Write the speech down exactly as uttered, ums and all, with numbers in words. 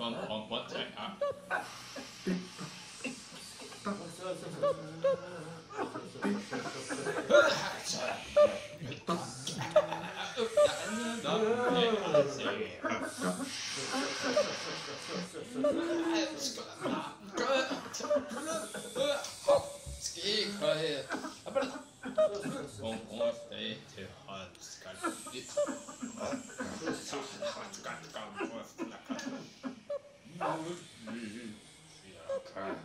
on, on what day, huh? All right.